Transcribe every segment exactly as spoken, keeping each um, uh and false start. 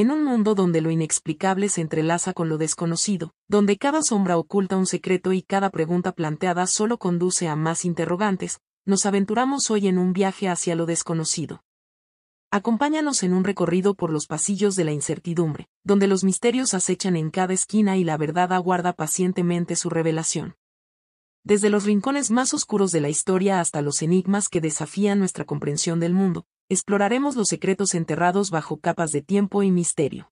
en un mundo donde lo inexplicable se entrelaza con lo desconocido, donde cada sombra oculta un secreto y cada pregunta planteada solo conduce a más interrogantes, nos aventuramos hoy en un viaje hacia lo desconocido. Acompáñanos en un recorrido por los pasillos de la incertidumbre, donde los misterios acechan en cada esquina y la verdad aguarda pacientemente su revelación. Desde los rincones más oscuros de la historia hasta los enigmas que desafían nuestra comprensión del mundo, exploraremos los secretos enterrados bajo capas de tiempo y misterio.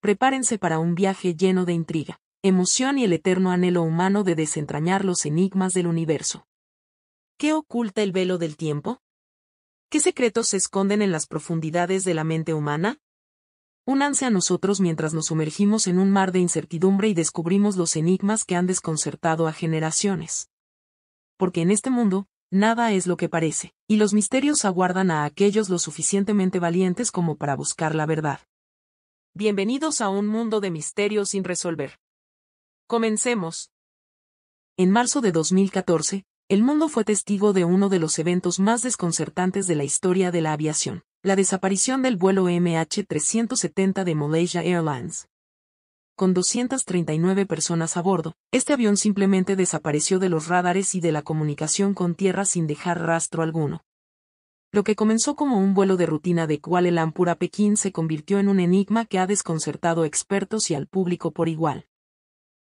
Prepárense para un viaje lleno de intriga, emoción y el eterno anhelo humano de desentrañar los enigmas del universo. ¿Qué oculta el velo del tiempo? ¿Qué secretos se esconden en las profundidades de la mente humana? Únanse a nosotros mientras nos sumergimos en un mar de incertidumbre y descubrimos los enigmas que han desconcertado a generaciones. Porque en este mundo, nada es lo que parece, y los misterios aguardan a aquellos lo suficientemente valientes como para buscar la verdad. Bienvenidos a un mundo de misterios sin resolver. Comencemos. En marzo de dos mil catorce, el mundo fue testigo de uno de los eventos más desconcertantes de la historia de la aviación, la desaparición del vuelo M H trescientos setenta de Malaysia Airlines. Con doscientas treinta y nueve personas a bordo, este avión simplemente desapareció de los radares y de la comunicación con tierra sin dejar rastro alguno. Lo que comenzó como un vuelo de rutina de Kuala Lumpur a Pekín se convirtió en un enigma que ha desconcertado a expertos y al público por igual.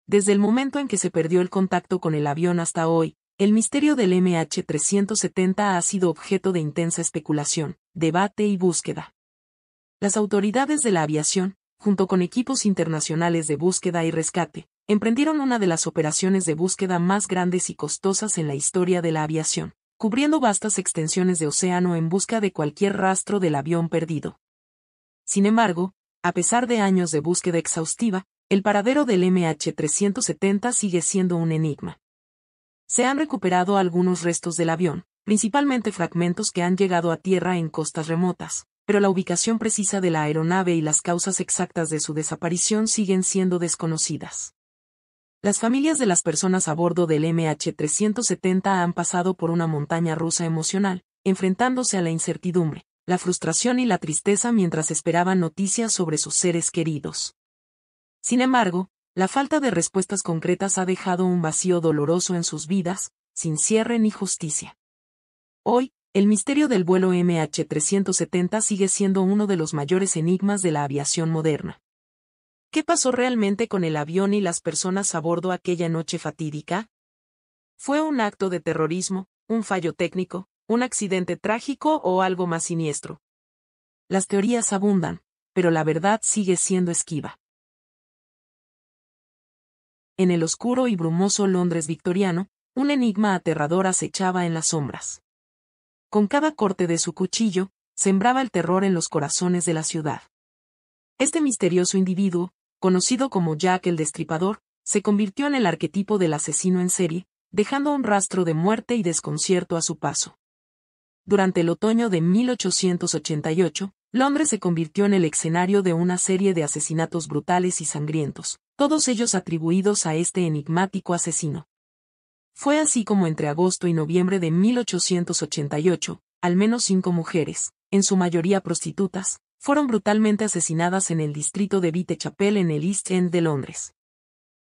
Desde el momento en que se perdió el contacto con el avión hasta hoy, el misterio del M H trescientos setenta ha sido objeto de intensa especulación, debate y búsqueda. Las autoridades de la aviación, junto con equipos internacionales de búsqueda y rescate, emprendieron una de las operaciones de búsqueda más grandes y costosas en la historia de la aviación, cubriendo vastas extensiones de océano en busca de cualquier rastro del avión perdido. Sin embargo, a pesar de años de búsqueda exhaustiva, el paradero del M H trescientos setenta sigue siendo un enigma. Se han recuperado algunos restos del avión, principalmente fragmentos que han llegado a tierra en costas remotas, pero la ubicación precisa de la aeronave y las causas exactas de su desaparición siguen siendo desconocidas. Las familias de las personas a bordo del M H trescientos setenta han pasado por una montaña rusa emocional, enfrentándose a la incertidumbre, la frustración y la tristeza mientras esperaban noticias sobre sus seres queridos. Sin embargo, la falta de respuestas concretas ha dejado un vacío doloroso en sus vidas, sin cierre ni justicia. Hoy, el misterio del vuelo M H trescientos setenta sigue siendo uno de los mayores enigmas de la aviación moderna. ¿Qué pasó realmente con el avión y las personas a bordo aquella noche fatídica? ¿Fue un acto de terrorismo, un fallo técnico, un accidente trágico o algo más siniestro? Las teorías abundan, pero la verdad sigue siendo esquiva. En el oscuro y brumoso Londres victoriano, un enigma aterrador acechaba en las sombras. Con cada corte de su cuchillo, sembraba el terror en los corazones de la ciudad. Este misterioso individuo, conocido como Jack el Destripador, se convirtió en el arquetipo del asesino en serie, dejando un rastro de muerte y desconcierto a su paso. Durante el otoño de mil ochocientos ochenta y ocho, Londres se convirtió en el escenario de una serie de asesinatos brutales y sangrientos, todos ellos atribuidos a este enigmático asesino. Fue así como entre agosto y noviembre de mil ochocientos ochenta y ocho, al menos cinco mujeres, en su mayoría prostitutas, fueron brutalmente asesinadas en el distrito de Whitechapel en el East End de Londres.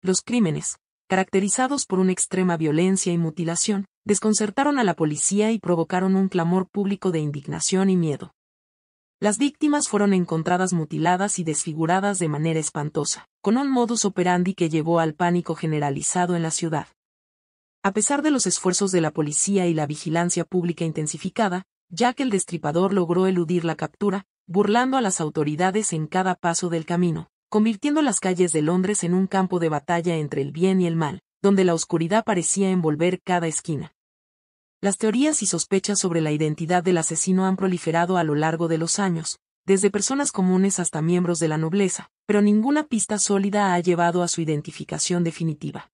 Los crímenes, caracterizados por una extrema violencia y mutilación, desconcertaron a la policía y provocaron un clamor público de indignación y miedo. Las víctimas fueron encontradas mutiladas y desfiguradas de manera espantosa, con un modus operandi que llevó al pánico generalizado en la ciudad. A pesar de los esfuerzos de la policía y la vigilancia pública intensificada, Jack el Destripador logró eludir la captura, burlando a las autoridades en cada paso del camino, convirtiendo las calles de Londres en un campo de batalla entre el bien y el mal, donde la oscuridad parecía envolver cada esquina. Las teorías y sospechas sobre la identidad del asesino han proliferado a lo largo de los años, desde personas comunes hasta miembros de la nobleza, pero ninguna pista sólida ha llevado a su identificación definitiva.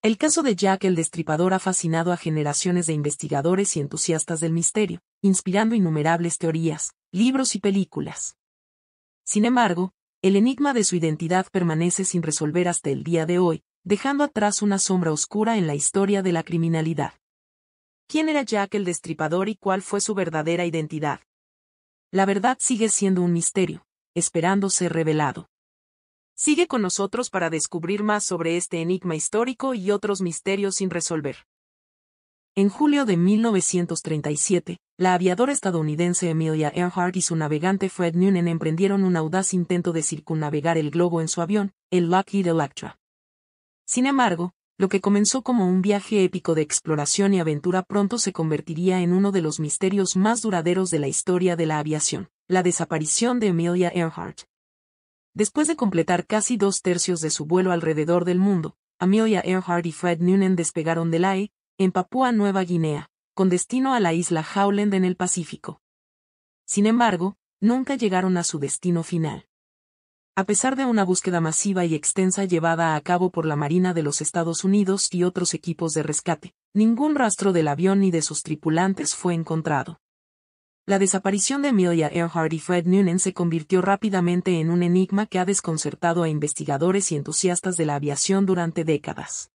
El caso de Jack el Destripador ha fascinado a generaciones de investigadores y entusiastas del misterio, inspirando innumerables teorías, libros y películas. Sin embargo, el enigma de su identidad permanece sin resolver hasta el día de hoy, dejando atrás una sombra oscura en la historia de la criminalidad. ¿Quién era Jack el Destripador y cuál fue su verdadera identidad? La verdad sigue siendo un misterio, esperando ser revelado. Sigue con nosotros para descubrir más sobre este enigma histórico y otros misterios sin resolver. En julio de mil novecientos treinta y siete, la aviadora estadounidense Amelia Earhart y su navegante Fred Noonan emprendieron un audaz intento de circunnavegar el globo en su avión, el Lockheed Electra. Sin embargo, lo que comenzó como un viaje épico de exploración y aventura pronto se convertiría en uno de los misterios más duraderos de la historia de la aviación, la desaparición de Amelia Earhart. Después de completar casi dos tercios de su vuelo alrededor del mundo, Amelia Earhart y Fred Noonan despegaron de Lae, en Papúa Nueva Guinea, con destino a la isla Howland en el Pacífico. Sin embargo, nunca llegaron a su destino final. A pesar de una búsqueda masiva y extensa llevada a cabo por la Marina de los Estados Unidos y otros equipos de rescate, ningún rastro del avión ni de sus tripulantes fue encontrado. La desaparición de Amelia Earhart y Fred Noonan se convirtió rápidamente en un enigma que ha desconcertado a investigadores y entusiastas de la aviación durante décadas.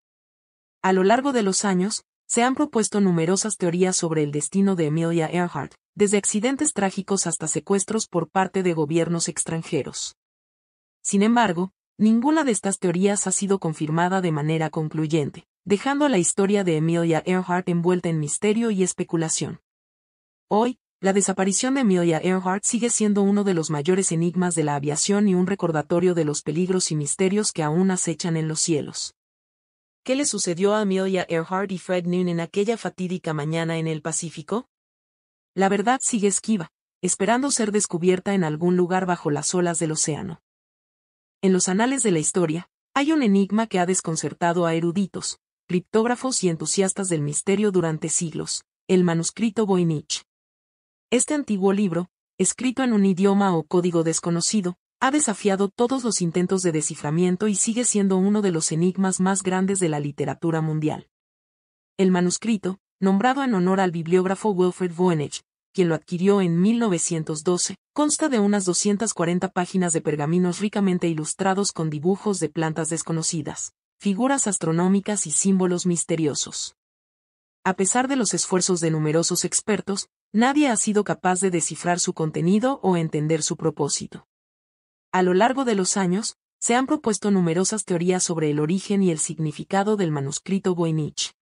A lo largo de los años, se han propuesto numerosas teorías sobre el destino de Amelia Earhart, desde accidentes trágicos hasta secuestros por parte de gobiernos extranjeros. Sin embargo, ninguna de estas teorías ha sido confirmada de manera concluyente, dejando la historia de Amelia Earhart envuelta en misterio y especulación. Hoy, la desaparición de Amelia Earhart sigue siendo uno de los mayores enigmas de la aviación y un recordatorio de los peligros y misterios que aún acechan en los cielos. ¿Qué le sucedió a Amelia Earhart y Fred Noonan aquella fatídica mañana en el Pacífico? La verdad sigue esquiva, esperando ser descubierta en algún lugar bajo las olas del océano. En los anales de la historia, hay un enigma que ha desconcertado a eruditos, criptógrafos y entusiastas del misterio durante siglos, el Manuscrito Voynich. Este antiguo libro, escrito en un idioma o código desconocido, ha desafiado todos los intentos de desciframiento y sigue siendo uno de los enigmas más grandes de la literatura mundial. El manuscrito, nombrado en honor al bibliógrafo Wilfred Voynich, quien lo adquirió en mil novecientos doce, consta de unas doscientas cuarenta páginas de pergaminos ricamente ilustrados con dibujos de plantas desconocidas, figuras astronómicas y símbolos misteriosos. A pesar de los esfuerzos de numerosos expertos, nadie ha sido capaz de descifrar su contenido o entender su propósito. A lo largo de los años, se han propuesto numerosas teorías sobre el origen y el significado del manuscrito Voynich.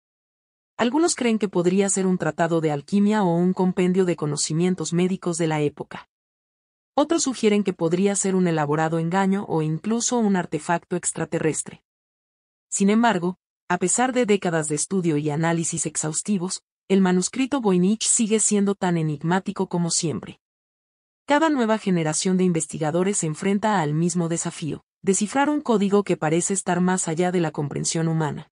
Algunos creen que podría ser un tratado de alquimia o un compendio de conocimientos médicos de la época. Otros sugieren que podría ser un elaborado engaño o incluso un artefacto extraterrestre. Sin embargo, a pesar de décadas de estudio y análisis exhaustivos, el manuscrito Voynich sigue siendo tan enigmático como siempre. Cada nueva generación de investigadores se enfrenta al mismo desafío, descifrar un código que parece estar más allá de la comprensión humana.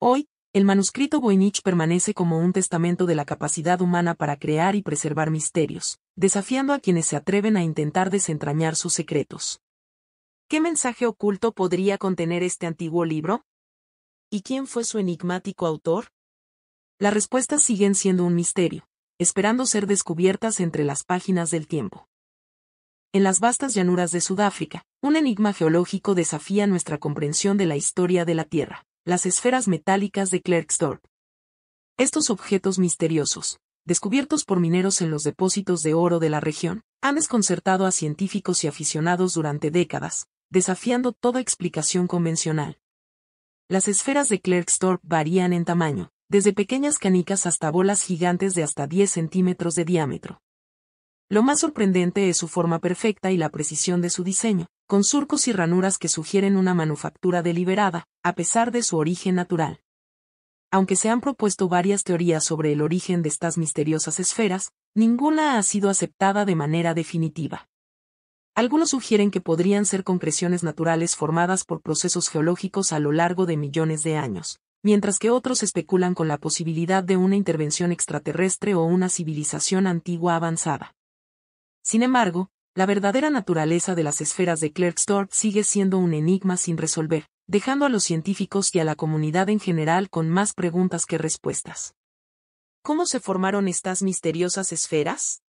Hoy, el manuscrito Voynich permanece como un testamento de la capacidad humana para crear y preservar misterios, desafiando a quienes se atreven a intentar desentrañar sus secretos. ¿Qué mensaje oculto podría contener este antiguo libro? ¿Y quién fue su enigmático autor? Las respuestas siguen siendo un misterio, esperando ser descubiertas entre las páginas del tiempo. En las vastas llanuras de Sudáfrica, un enigma geológico desafía nuestra comprensión de la historia de la Tierra, las esferas metálicas de Klerksdorp. Estos objetos misteriosos, descubiertos por mineros en los depósitos de oro de la región, han desconcertado a científicos y aficionados durante décadas, desafiando toda explicación convencional. Las esferas de Klerksdorp varían en tamaño, desde pequeñas canicas hasta bolas gigantes de hasta diez centímetros de diámetro. Lo más sorprendente es su forma perfecta y la precisión de su diseño, con surcos y ranuras que sugieren una manufactura deliberada, a pesar de su origen natural. Aunque se han propuesto varias teorías sobre el origen de estas misteriosas esferas, ninguna ha sido aceptada de manera definitiva. Algunos sugieren que podrían ser concreciones naturales formadas por procesos geológicos a lo largo de millones de años, mientras que otros especulan con la posibilidad de una intervención extraterrestre o una civilización antigua avanzada. Sin embargo, la verdadera naturaleza de las esferas de Klerksdorp sigue siendo un enigma sin resolver, dejando a los científicos y a la comunidad en general con más preguntas que respuestas. ¿Cómo se formaron estas misteriosas esferas?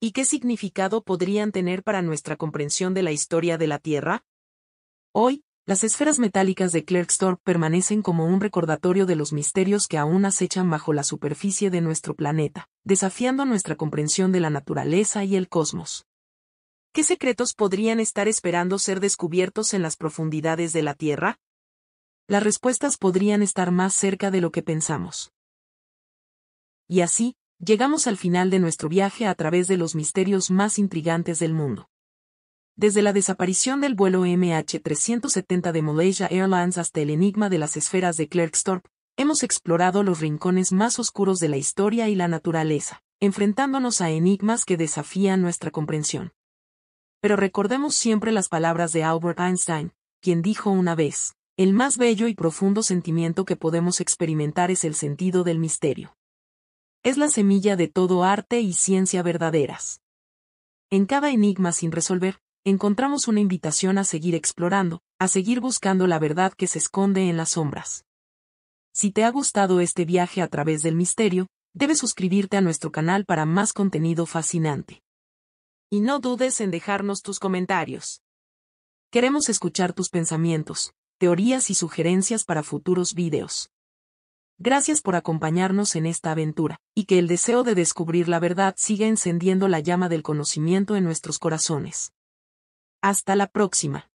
¿Y qué significado podrían tener para nuestra comprensión de la historia de la Tierra? Hoy, las esferas metálicas de Klerksdorp permanecen como un recordatorio de los misterios que aún acechan bajo la superficie de nuestro planeta, desafiando nuestra comprensión de la naturaleza y el cosmos. ¿Qué secretos podrían estar esperando ser descubiertos en las profundidades de la Tierra? Las respuestas podrían estar más cerca de lo que pensamos. Y así, llegamos al final de nuestro viaje a través de los misterios más intrigantes del mundo. Desde la desaparición del vuelo M H trescientos setenta de Malaysia Airlines hasta el enigma de las esferas de Klerksdorp, hemos explorado los rincones más oscuros de la historia y la naturaleza, enfrentándonos a enigmas que desafían nuestra comprensión. Pero recordemos siempre las palabras de Albert Einstein, quien dijo una vez, "El más bello y profundo sentimiento que podemos experimentar es el sentido del misterio". Es la semilla de todo arte y ciencia verdaderas. En cada enigma sin resolver, encontramos una invitación a seguir explorando, a seguir buscando la verdad que se esconde en las sombras. Si te ha gustado este viaje a través del misterio, debes suscribirte a nuestro canal para más contenido fascinante. Y no dudes en dejarnos tus comentarios. Queremos escuchar tus pensamientos, teorías y sugerencias para futuros videos. Gracias por acompañarnos en esta aventura, y que el deseo de descubrir la verdad siga encendiendo la llama del conocimiento en nuestros corazones. Hasta la próxima.